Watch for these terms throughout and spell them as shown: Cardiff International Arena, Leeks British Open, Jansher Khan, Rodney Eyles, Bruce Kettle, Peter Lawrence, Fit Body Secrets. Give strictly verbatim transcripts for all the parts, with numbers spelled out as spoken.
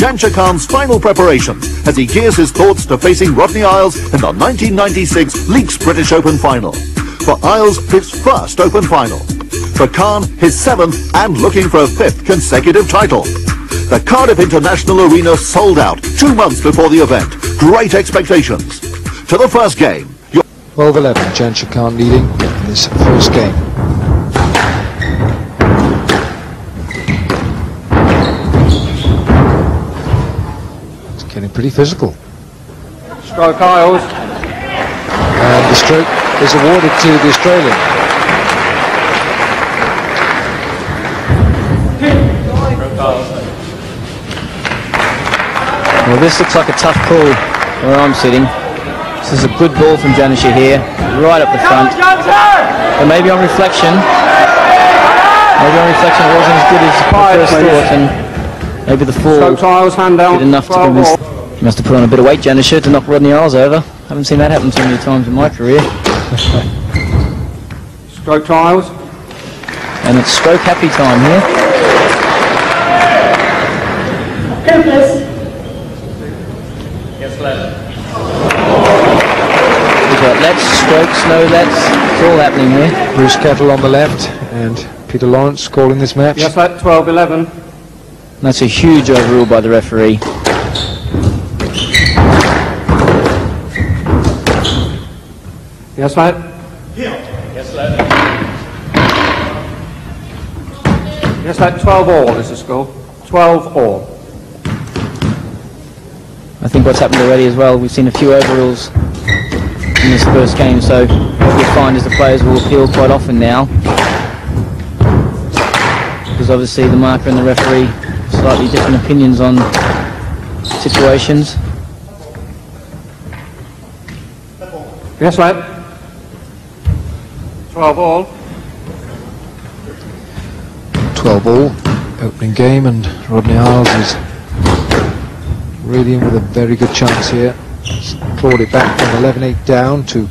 Jansher Khan's final preparations as he gears his thoughts to facing Rodney Eyles in the nineteen ninety-six Leeks British Open final. For Eyles, his first Open final. For Khan, his seventh and looking for a fifth consecutive title. The Cardiff International Arena sold out two months before the event. Great expectations. To the first game. twelve eleven, Jansher Khan leading in this first game. It's getting pretty physical. Stroke Eyles. And the stroke is awarded to the Australian. Well, this looks like a tough call where I'm sitting. This is a good ball from Jansher here, right up the front. But maybe on reflection, maybe on reflection it wasn't as good as the first thought, and maybe the fall did enough to convince. He must have put on a bit of weight, Jansher, to knock Rodney Eyles over. Haven't seen that happen so many times in my career. Stroke Eyles. And it's stroke happy time here. Let's stroke, slow, that's it's all happening here. Bruce Kettle on the left and Peter Lawrence calling this match. Yes, that's twelve eleven. That's a huge overrule by the referee. Yes, mate. Here. Yes, lad. Yes, that twelve all is the score. twelve all. I think what's happened already as well, we've seen a few overrules in this first game, so what we find is the players will appeal quite often now, because obviously the marker and the referee have slightly different opinions on situations. Yes, lad. twelve all. twelve all, opening game, and Rodney Eyles is really in with a very good chance here. Clawed it back from eleven eight down to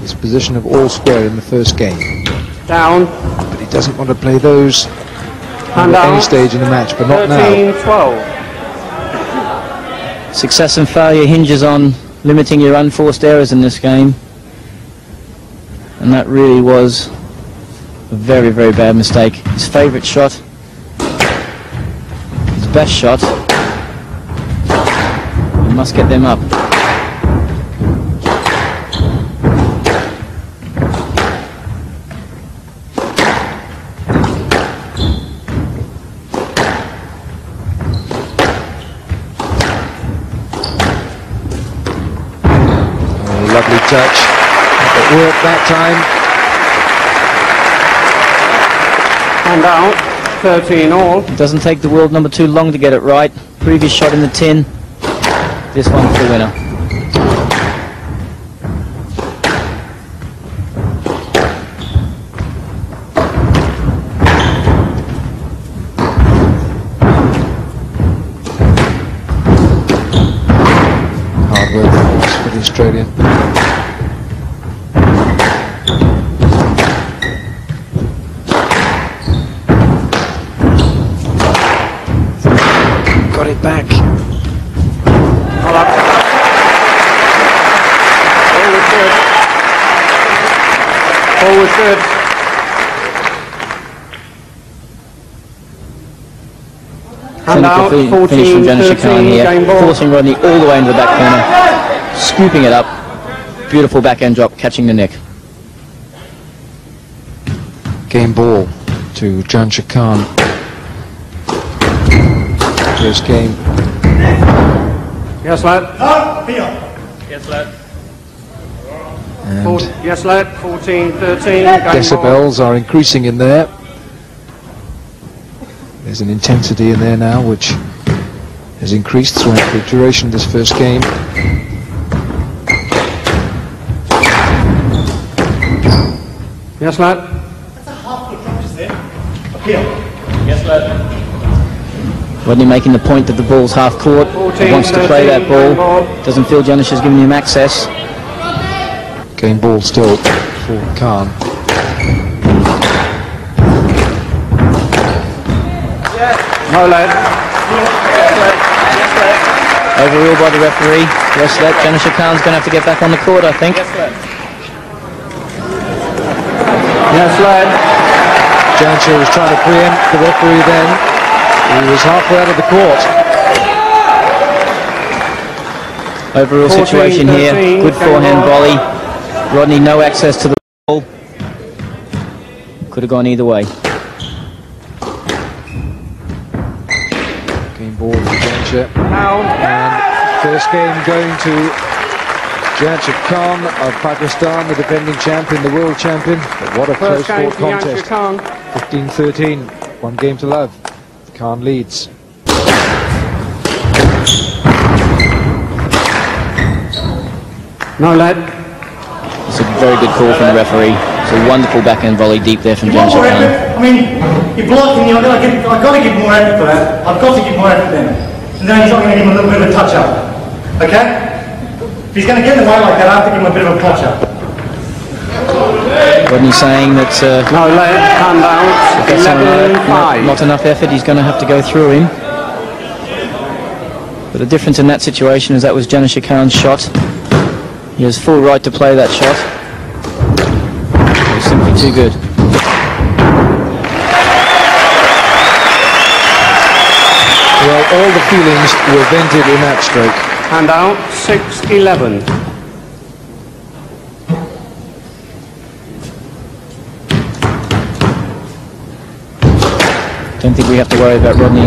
his position of all square in the first game. Down. But he doesn't want to play those at any stage in the match, but not now. Success and failure hinges on limiting your unforced errors in this game. And that really was a very, very bad mistake. His favourite shot, his best shot. Must get them up. Oh, lovely touch. It worked that time. And out, thirteen all. It doesn't take the world number two long to get it right. Previous shot in the tin. This one for the winner. Hard work for the Australian. Got it back. All was good. And out, fourteen, finish from Jansher Khan here, forcing Rodney all the way into the back corner, scooping it up. Beautiful backhand drop, catching the neck. Game ball to Jansher Khan. First game. Yes, lad. Up, here. Yes, lad. And yes, lad. fourteen thirteen. Decibels are increasing in there. There's an intensity in there now which has increased throughout the duration of this first game. Yes, lad. That's a half good practice there. Up here. Yes, lad. Rodney making the point that the ball's half court. fourteen, wants to play that ball. Doesn't feel Jansher's giving him access. Game ball still for Khan. Yes. No, lad. Overruled by the referee. Yes, that Jansher Khan's going to have to get back on the court, I think. Yes, lad. Yes, lad. Jansher was trying to preempt the referee then. He was halfway out of the court. Overall situation here. Good forehand volley. Rodney, no access to the ball. Could have gone either way. Game ball for Jansher. And first game going to Jansher Khan of Pakistan, the defending champion, the world champion. But what a close fought contest. fifteen thirteen. One game to love. Khan leads. No, lad. It's a very good call from the referee. It's a wonderful backhand volley deep there from Jansher Khan. I mean, you're blocking me. I've got to give, I've got to give more effort for that. I've got to give more effort then. And then he's not going to give him a little bit of a touch-up. Okay? If he's going to get in the way like that, I have to give him a bit of a touch-up. Rodney saying that uh, no, lad, can't bounce. If some, uh, not, not enough effort, he's going to have to go through him. But the difference in that situation is that was Jansher Khan's shot. He has full right to play that shot. It's simply too good. Well, all the feelings were vented in that stroke. And out, six eleven. Don't think we have to worry about Rodney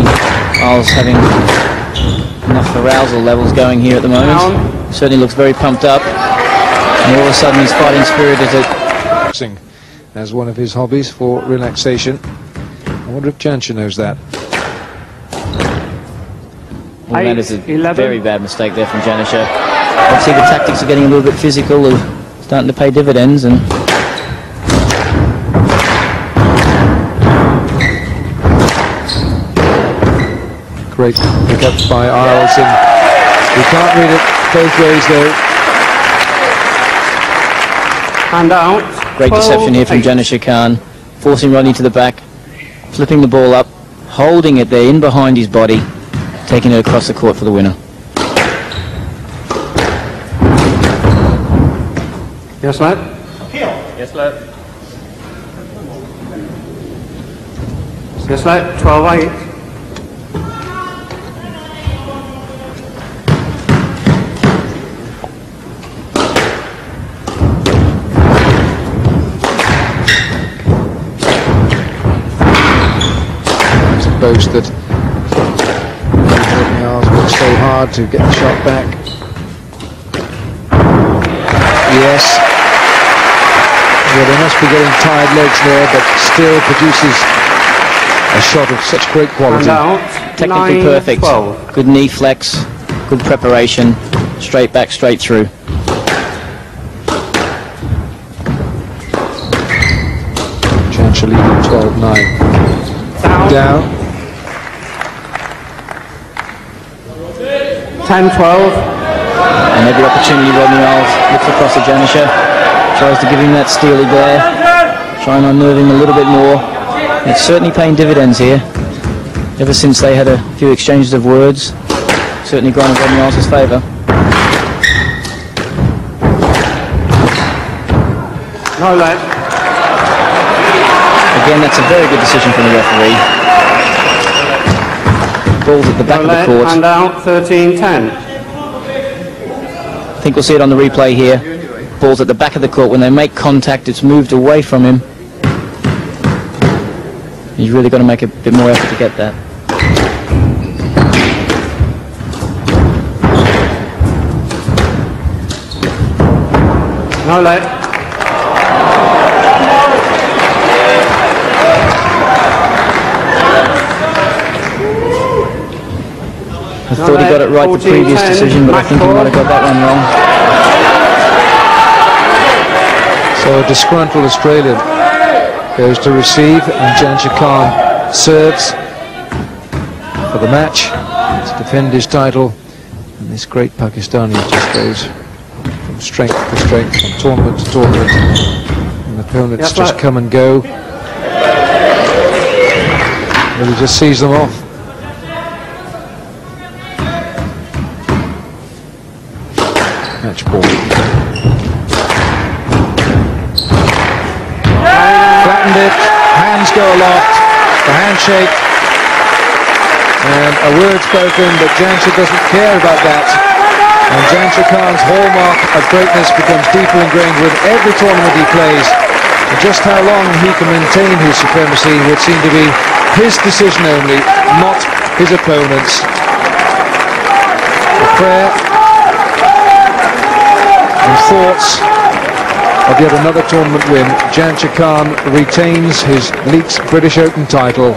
Eyles having enough arousal levels going here at the moment. Down. Certainly looks very pumped up, and all of a sudden he's fighting spirit as it as one of his hobbies for relaxation. I wonder if Jansher knows that. Well, Eight, that is a eleven. Very bad mistake there from Jansher. Obviously the tactics are getting a little bit physical, of starting to pay dividends, and great pick up by Eyles, and we can't read it both ways though. Hand out. Great deception here from Jansher Khan, forcing Rodney to the back, flipping the ball up, holding it there in behind his body, taking it across the court for the winner. Yes, lad. Appeal. Yes, lad. Yes, lad. twelve eight. Boast that Eyles worked so hard to get the shot back. Yes. Well, they must be getting tired legs there, but still produces a shot of such great quality. Now, technically perfect. twelve. Good knee flex, good preparation, straight back, straight through. Jansher leading twelve nine. Down. Down. ten twelve. And every opportunity Rodney Eyles looks across the Jansher, tries to give him that steely glare, trying to unnerve him a little bit more. It's certainly paying dividends here. Ever since they had a few exchanges of words, certainly gone in Rodney Eyles' favour. No, lad. Again, that's a very good decision from the referee. Balls at the back of the court. And out, thirteen ten. I think we'll see it on the replay here. Balls at the back of the court. When they make contact, it's moved away from him. He's really got to make a bit more effort to get that. No, lad. I no thought he got it right, fourteen, the previous ten, decision, but I think he might have got that one wrong. So a disgruntled Australian goes to receive, and Jansher Khan serves for the match to defend his title. And this great Pakistani just goes from strength to strength, from tournament to tournament, and opponents yep, just right. come and go. And he just sees them off. go aloft, the handshake, and a word spoken, but Jansher doesn't care about that. And Jansher Khan's hallmark of greatness becomes deeper ingrained with every tournament he plays. And just how long he can maintain his supremacy would seem to be his decision only, not his opponent's. A prayer and thoughts of yet another tournament win. Jansher Khan retains his Leeks British Open title.